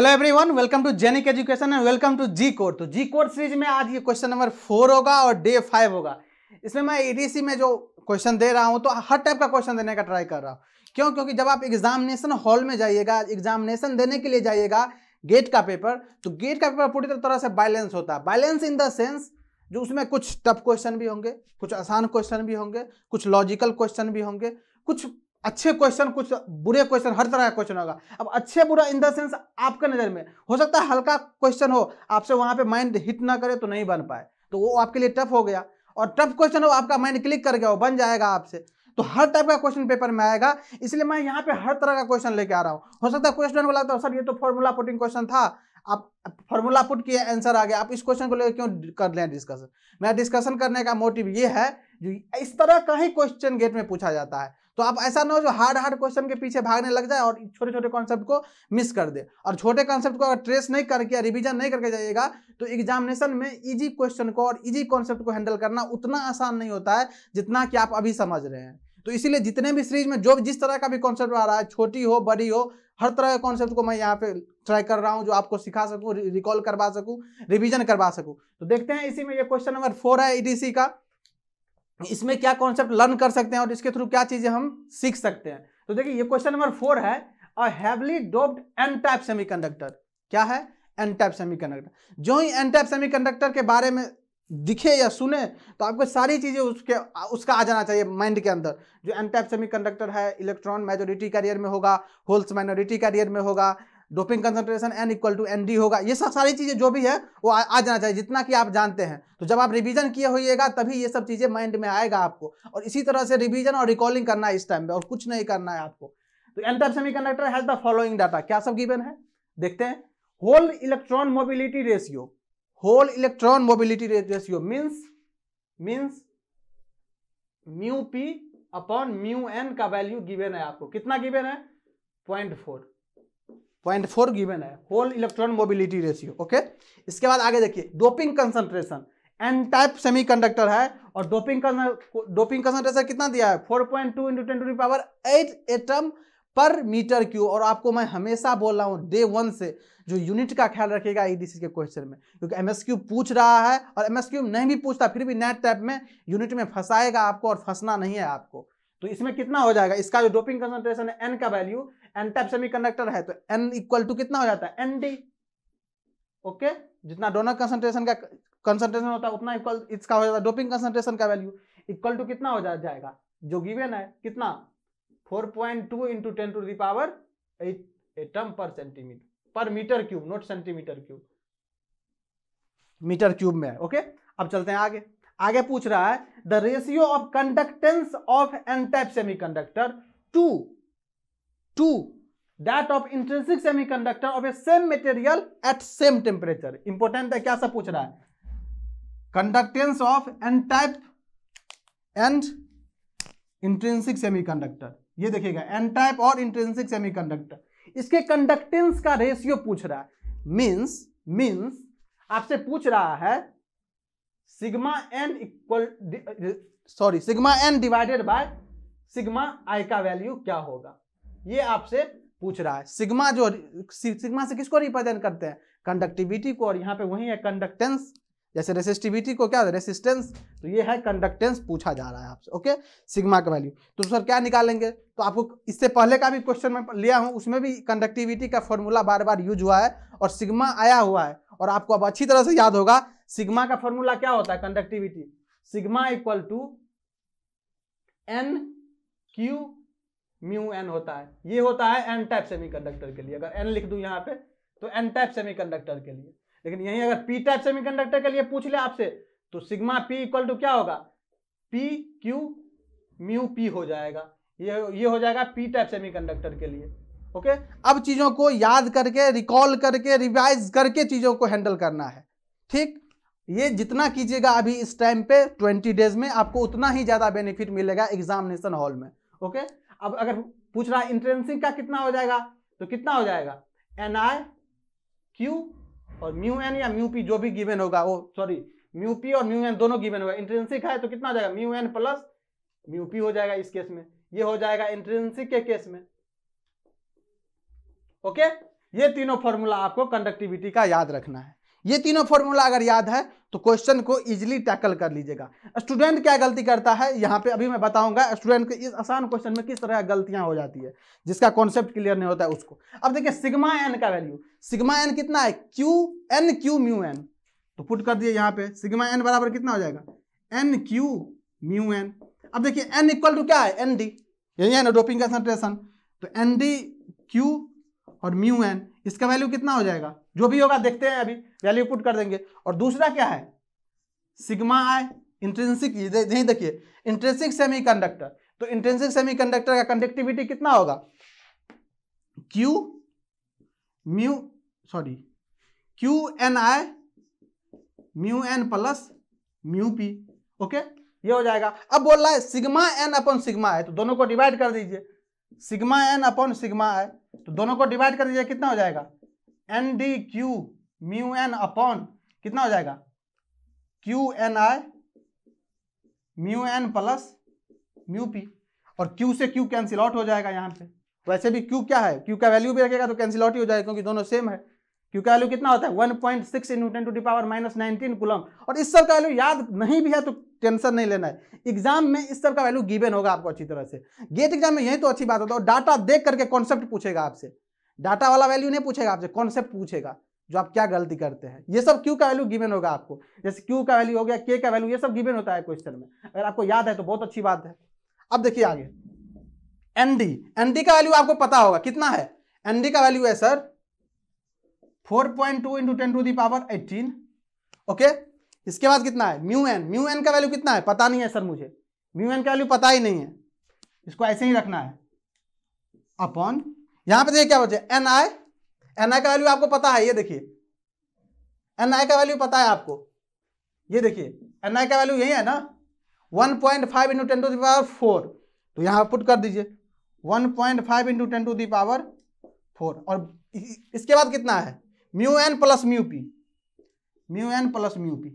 Hello everyone, welcome to Genic education and welcome to G core. तो G core series में आज ये question number 4 होगा और डे 5 होगा। इसमें मैं ईडीसी में जो क्वेश्चन दे रहा हूं तो हर टाइप का क्वेश्चन देने का ट्राई कर रहा हूं। क्यों? क्योंकि जब आप एग्जामिनेशन हॉल में जाइएगा, एग्जामिनेशन देने के लिए जाइएगा गेट का पेपर, तो गेट का पेपर पूरी तरह से बैलेंस होता है। बैलेंस इन द सेंस जो उसमें कुछ टफ क्वेश्चन भी होंगे, कुछ आसान क्वेश्चन भी होंगे, कुछ लॉजिकल क्वेश्चन भी होंगे, कुछ अच्छे क्वेश्चन, कुछ बुरे क्वेश्चन, हर तरह का क्वेश्चन होगा। अब अच्छे बुरा इन द सेंस आपके नज़र में हो सकता है हल्का क्वेश्चन हो, आपसे वहाँ पे माइंड हिट ना करे तो नहीं बन पाए, तो वो आपके लिए टफ हो गया। और टफ क्वेश्चन हो, आपका माइंड क्लिक कर गया, वो बन जाएगा आपसे। तो हर टाइप का क्वेश्चन पेपर में आएगा, इसलिए मैं यहाँ पे हर तरह का क्वेश्चन लेके आ रहा हूँ। हो सकता है क्वेश्चन को लगता है सर ये तो फॉर्मूला पुटिंग क्वेश्चन था, आप फॉर्मूला पुट किया, आंसर आ गया, आप इस क्वेश्चन को लेकर क्यों कर लें डिस्कशन। मेरा डिस्कशन करने का मोटिव ये है जो इस तरह का ही क्वेश्चन गेट में पूछा जाता है, तो आप ऐसा ना हो जो हार्ड क्वेश्चन के पीछे भागने लग जाए और छोटे छोटे कॉन्सेप्ट को मिस कर दे। और छोटे कॉन्सेप्ट को अगर ट्रेस नहीं करके, रिवीजन नहीं करके जाइएगा तो एग्जामिनेशन में इजी क्वेश्चन को और इजी कॉन्सेप्ट को हैंडल करना उतना आसान नहीं होता है जितना कि आप अभी समझ रहे हैं। तो इसीलिए जितने भी सीरीज में जो जिस तरह का भी कॉन्सेप्ट आ रहा है, छोटी हो बड़ी हो, हर तरह के कॉन्सेप्ट को मैं यहाँ पे ट्राई कर रहा हूँ जो आपको सिखा सकूँ, रिकॉल करवा सकूँ, रिवीजन करवा सकूँ। तो देखते हैं इसी में ये क्वेश्चन नंबर 4 है ईडीसी का, इसमें क्या कॉन्सेप्ट लर्न कर सकते हैं और इसके थ्रू क्या चीजें हम सीख सकते हैं। तो देखिए ये क्वेश्चन नंबर 4 है, a heavily doped n type semiconductor. क्या है? N type semiconductor. जो ही एन टाइप सेमीकंडक्टर के बारे में दिखे या सुने तो आपको सारी चीजें उसका आ जाना चाहिए माइंड के अंदर। जो एन टाइप सेमीकंडक्टर है, इलेक्ट्रॉन मेजोरिटी कैरियर में होगा, होल्स माइनॉरिटी कैरियर में होगा, डोपिंग कंसंट्रेशन N=ND होगा, ये सब सारी चीज़ें जो भी है वो आ जाना चाहिए जितना कि आप जानते हैं। तो जब आप रिवीजन किए होइएगा तभी ये सब चीज़ें माइंड में आएगा आपको, और इसी तरह से रिवीजन और रिकॉलिंग करना है इस टाइम में, और कुछ नहीं करना है आपको। तो n type semiconductor has the following data. क्या सब गिवन है देखते हैं। Hole electron mobility ratio, hole electron mobility ratio means μP/μN का वैल्यू गिवन है आपको। कितना गिवन है? 0.4 गिवन है hole electron mobility ratio. Okay, इसके बाद आगे देखिए doping concentration. N type semiconductor है और डोपिंग कंसंट्रेशन कितना दिया है? 4.2 × 10⁸ एटम पर मीटर क्यूब। और आपको मैं हमेशा बोल रहा हूँ डे 1 से जो यूनिट का ख्याल रखिएगा ईडीसी के क्वेश्चन में, क्योंकि एमएसक्यू पूछ रहा है और एमएसक्यू नहीं भी पूछता फिर भी नेट टाइप में यूनिट में फंसाएगा आपको, और फंसना नहीं है आपको। तो इसमें कितना हो जाएगा इसका जो डोपिंग कंसंट्रेशन है एन का वैल्यू, एन टाइप सेमीकंडक्टर है तो N= कितना हो जाता है? ND। ओके, जितना डोनर कंसंट्रेशन का कंसंट्रेशन होता है उतना इक्वल इसका हो जाता है डोपिंग कंसंट्रेशन का वैल्यू = कितना हो जाएगा जो गिवन है कितना? 4.2 × 10⁸ atom per metre cube, note centimetre cube, metre cube में है। ओके, अब चलते हैं आगे। आगे पूछ रहा है the ratio of conductance of n type semiconductor to that of intrinsic semiconductor of a same material at same temperature. Important है, क्या सब पूछ रहा है? Conductance of n type and intrinsic semiconductor, ये देखिएगा एन टाइप और इंट्रिंसिक सेमीकंडक्टर, इसके कंडक्टेंस का रेशियो पूछ रहा है। मींस आपसे पूछ रहा है sigma n divided by sigma i का वैल्यू क्या होगा, ये आपसे पूछ रहा है। सिग्मा जो सिग्मा से किसको रिप्रेजेंट करते हैं? कंडक्टिविटी को, और यहाँ पे वही है कंडक्टेंस, जैसे रेसिस्टिविटी को क्या है? रेसिस्टेंस। तो ये है कंडक्टेंस पूछा जा रहा है आपसे। ओके, सिग्मा का वैल्यू तो सर क्या निकालेंगे? तो आपको इससे पहले का भी क्वेश्चन मैं लिया हूँ, उसमें भी कंडक्टिविटी का फॉर्मूला बार बार यूज हुआ है और सिग्मा आया हुआ है, और आपको अब अच्छी तरह से याद होगा सिग्मा का फॉर्मूला क्या होता है कंडक्टिविटी। सिग्मा = N³ μN होता है, ये होता है एन टाइप सेमीकंडक्टर के लिए। अगर एन लिख दूं यहाँ पे तो एन टाइप सेमीकंडक्टर के लिए, लेकिन यही अगर पी टाइप सेमीकंडक्टर के लिए पूछ ले आपसे तो सिग्मा P= क्या होगा? PQ μP हो जाएगा, ये हो जाएगा पी टाइप सेमीकंडक्टर के लिए। ओके, अब चीजों को याद करके, रिकॉल करके, रिवाइज करके चीजों को हैंडल करना है। ठीक, ये जितना कीजिएगा अभी इस टाइम पे 20 डेज में आपको उतना ही ज्यादा बेनिफिट मिलेगा एग्जामिनेशन हॉल में। ओके, अब अगर पूछ रहा है इंट्रेंसिंग का कितना हो जाएगा तो कितना हो जाएगा? Ni, Q और μN या μP जो भी गिवन होगा, वो सॉरी μP और μN दोनों गिवन होगा। इंट्रेंसिक है तो कितना हो जाएगा? μN + μP हो जाएगा इस केस में, ये हो जाएगा इंट्रेंसिक के केस में। ओके ये तीनों फॉर्मूला आपको कंडक्टिविटी का याद रखना है। ये तीनों फॉर्मूला अगर याद है तो क्वेश्चन को इजीली टैकल कर लीजिएगा। स्टूडेंट क्या गलती करता है यहाँ पे अभी मैं बताऊंगा, स्टूडेंट के इस आसान क्वेश्चन में किस तरह गलतियां हो जाती है जिसका कॉन्सेप्ट क्लियर नहीं होता है उसको। अब देखिए सिग्मा एन का वैल्यू, सिग्मा एन कितना है, q n q mu n, तो पुट कर दिए यहाँ पे। सिग्मा एन बराबर कितना हो जाएगा, एन क्यू म्यू एन। अब देखिए एन इक्वल टू क्या है, एन डी, यही है ना डोपिंग कंसंट्रेशन, तो एन डी क्यू और म्यू एन, इसका वैल्यू कितना हो जाएगा, जो भी होगा देखते हैं, अभी वैल्यू पुट कर देंगे। और दूसरा क्या है, सिग्मा आई इंट्रिंसिक, नहीं देखिए इंट्रिंसिक सेमीकंडक्टर, तो इंट्रिंसिक सेमीकंडक्टर का कंडक्टिविटी कितना होगा, q mu sorry q n i mu n plus mu p, okay ये हो जाएगा। अब बोल रहा है sigma n upon sigma i, तो दोनों को डिवाइड कर दीजिए, sigma n upon sigma i, तो दोनों को डिवाइड कर दीजिए, कितना हो जाएगा, n d q mu n upon कितना हो जाएगा, q n i mu n plus mu p, और क्यू से क्यू कैंसिल आउट हो जाएगा यहाँ पे, वैसे भी क्यू क्या है, क्यू का वैल्यू भी रखेगा तो कैंसिल आउट ही हो जाएगा क्योंकि दोनों सेम है। क्यू का वैल्यू कितना होता है 1.6 × 10⁻¹⁹ कूलम, और इस सब का वैल्यू याद नहीं भी है तो टेंशन नहीं लेना है, एग्जाम में इस सब का वैल्यू गिवन होगा आपको अच्छी तरह से। गेट एग्जाम में यही तो अच्छी बात होता है, और डाटा देख करके कॉन्सेप्ट पूछेगा आपसे, डाटा वाला वैल्यू नहीं पूछेगा आपसे, कॉन्सेप्ट पूछेगा जो आप क्या गलती करते हैं। ये सब क्यू का वैल्यू गिवन होगा आपको, जैसे क्यू का वैल्यू हो गया, के का वैल्यू, ये सब गिवन होता है क्वेश्चन में, अगर आपको याद है तो बहुत अच्छी बात है। अब देखिए आगे एनडी, एनडी का वैल्यू आपको पता होगा कितना है, एनडी का वैल्यू है सर 4.2 × 10⁸, ओके। इसके बाद कितना है म्यू एन, म्यू एन का वैल्यू कितना है पता नहीं है सर मुझे, म्यू एन का वैल्यू पता ही नहीं है, इसको ऐसे ही रखना है अपॉन, यहाँ पे देखिए क्या बोलते हैं एन आई, एन आई का वैल्यू आपको पता है, ये देखिए एन आई का वैल्यू पता है आपको, ये देखिए एन आई का वैल्यू यही है ना 1.5 × 10⁴, तो यहाँ पुट कर दीजिए 1.5 × 10⁴। और इसके बाद कितना है mu n plus mu p, mu n plus mu p,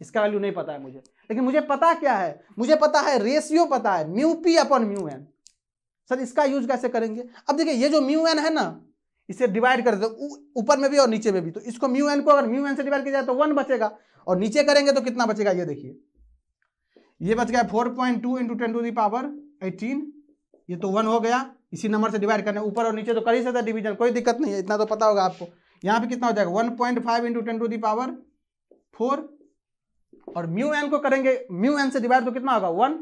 इसका वैल्यू नहीं पता है मुझे, लेकिन मुझे पता क्या है, मुझे पता है रेशियो पता है mu p upon mu n. Sir इसका यूज कैसे करेंगे, अब देखिए ये जो म्यू एन है ना इसे डिवाइड कर दो ऊपर में भी और नीचे में भी, तो इसको म्यू एन को अगर म्यू एन से डिवाइड किया जाए तो 1 बचेगा, और नीचे करेंगे तो कितना बचेगा, ये देखिए ये बच गया 4.2 × 10⁸, ये तो 1 हो गया, इसी नंबर से डिवाइड करना, ऊपर और नीचे तो कर ही सकता है डिवीजन, कोई दिक्कत नहीं है, इतना तो पता होगा आपको। यहाँ पे कितना हो जाएगा 1.5 × 10⁴, और म्यू एन को करेंगे म्यू एन से डिवाइड तो कितना होगा 1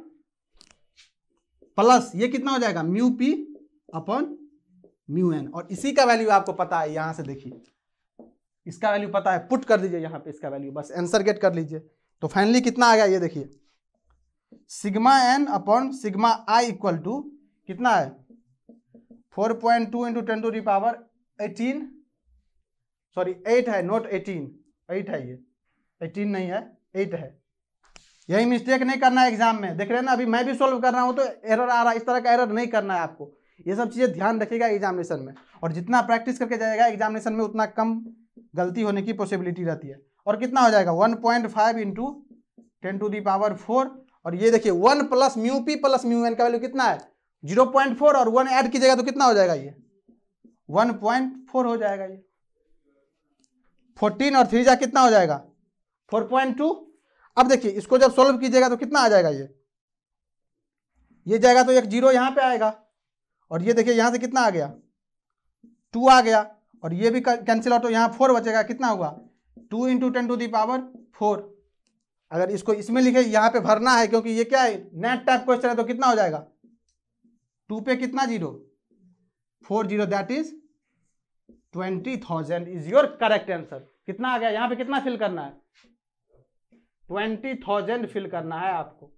प्लस ये कितना हो जाएगा mu p upon mu n, और इसी का वैल्यू आपको पता है, यहाँ से देखिए इसका वैल्यू पता है, पुट कर दीजिए यहाँ पे इसका वैल्यू, बस आंसर गेट कर लीजिए। तो फाइनली कितना आ गया ये देखिए sigma n upon sigma i equal to कितना है 4.2 × 10⁸, 8 है नोट 18, 8 है ये 18 नहीं है 8 है, यही मिस्टेक नहीं करना है एग्जाम में, देख रहे हैं ना, अभी मैं भी सॉल्व कर रहा हूँ तो एरर आ रहा है, इस तरह का एरर नहीं करना है आपको, ये सब चीज़ें ध्यान रखिएगा एग्जामिनेशन में, और जितना प्रैक्टिस करके जाएगा एग्जामिनेशन में उतना कम गलती होने की पॉसिबिलिटी रहती है। और कितना हो जाएगा 1.5 × 10⁴, और ये देखिए 1 plus mu p plus mu n का वैल्यू कितना है 0.4, और 1 ऐड कीजिएगा तो कितना हो जाएगा ये 1.4 हो जाएगा, ये 14 और 3 जा कितना हो जाएगा 4.2। अब देखिए इसको जब सोल्व कीजिएगा तो कितना आ जाएगा, ये जाएगा तो एक जीरो यहाँ पे आएगा, और ये देखिए यहाँ से कितना आ गया 2 आ गया, और ये भी कैंसिल आउट हो, यहाँ 4 बचेगा, कितना हुआ 2 × 10⁴। अगर इसको इसमें लिखे यहाँ पे भरना है क्योंकि ये क्या है नेट टाइप क्वेश्चन है, तो कितना हो जाएगा 2 पे कितना 0 40, that is 20,000 is your correct answer. कितना आ गया यहाँ पे, कितना फिल करना है 20,000 फिल करना है आपको,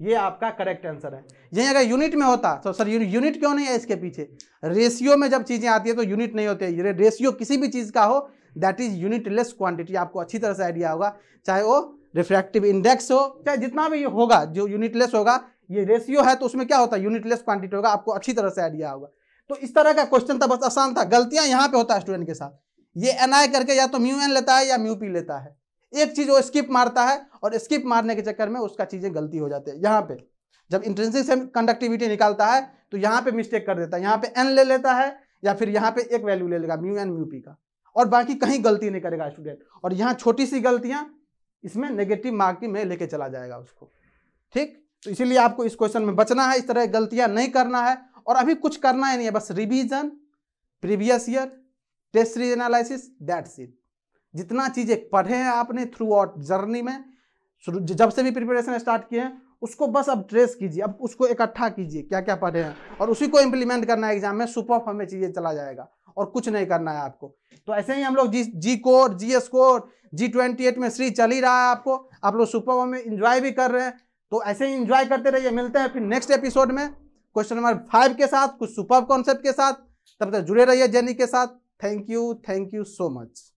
ये आपका करेक्ट आंसर है। यही अगर यूनिट में होता तो सर यूनिट क्यों नहीं है इसके पीछे, रेशियो में जब चीजें आती है तो यूनिट नहीं होती है, रेशियो किसी भी चीज का हो दैट इज यूनिटलेस क्वांटिटी, आपको अच्छी तरह से आइडिया होगा, चाहे वो रिफ्रैक्टिव इंडेक्स हो चाहे जितना भी होगा जो यूनिटलेस होगा, ये रेशियो है तो उसमें क्या होता है यूनिटलेस क्वांटिटी होगा, आपको अच्छी तरह से आइडिया होगा। तो इस तरह का क्वेश्चन था, बस आसान था, गलतियां यहाँ पे होता है स्टूडेंट के साथ, ये एन आई करके या तो म्यू एन लेता है या म्यू पी लेता है, एक चीज वो स्किप मारता है, और स्किप मारने के चक्कर में उसका चीजें गलती हो जाती है। यहाँ पे जब इंट्रिंसिक कंडक्टिविटी निकालता है तो यहाँ पे मिस्टेक कर देता है, यहाँ पे एन ले लेता है या फिर यहाँ पे एक वैल्यू ले लेगा म्यू एंड म्यू पी का, और बाकी कहीं गलती नहीं करेगा स्टूडेंट। और यहाँ छोटी सी गलतियाँ इसमें नेगेटिव मार्किंग में लेके चला जाएगा उसको, ठीक। तो इसीलिए आपको इस क्वेश्चन में बचना है, इस तरह गलतियाँ नहीं करना है। और अभी कुछ करना ही नहीं है, बस revision, previous year, test series analysis, that's it. जितना चीज़ें पढ़े हैं आपने थ्रू आउट जर्नी में, जब से भी प्रिपरेशन स्टार्ट किए हैं, उसको बस अब ट्रेस कीजिए, अब उसको इकट्ठा कीजिए क्या क्या पढ़े हैं, और उसी को इम्प्लीमेंट करना है एग्जाम में। सुपर फॉर्म में चीज़ें चला जाएगा और कुछ नहीं करना है आपको। तो ऐसे ही हम लोग जी कोर, GS कोर, G28 में सीरीज चल ही रहा है आपको, आप लोग सुपर फॉर्म में इंजॉय भी कर रहे हैं। तो ऐसे ही इंजॉय करते रहिए। मिलते हैं फिर नेक्स्ट एपिसोड में क्वेश्चन नंबर 5 के साथ, कुछ सुपर कॉन्सेप्ट के साथ। तब तक जुड़े रहिए जेनिक के साथ। Thank you so much.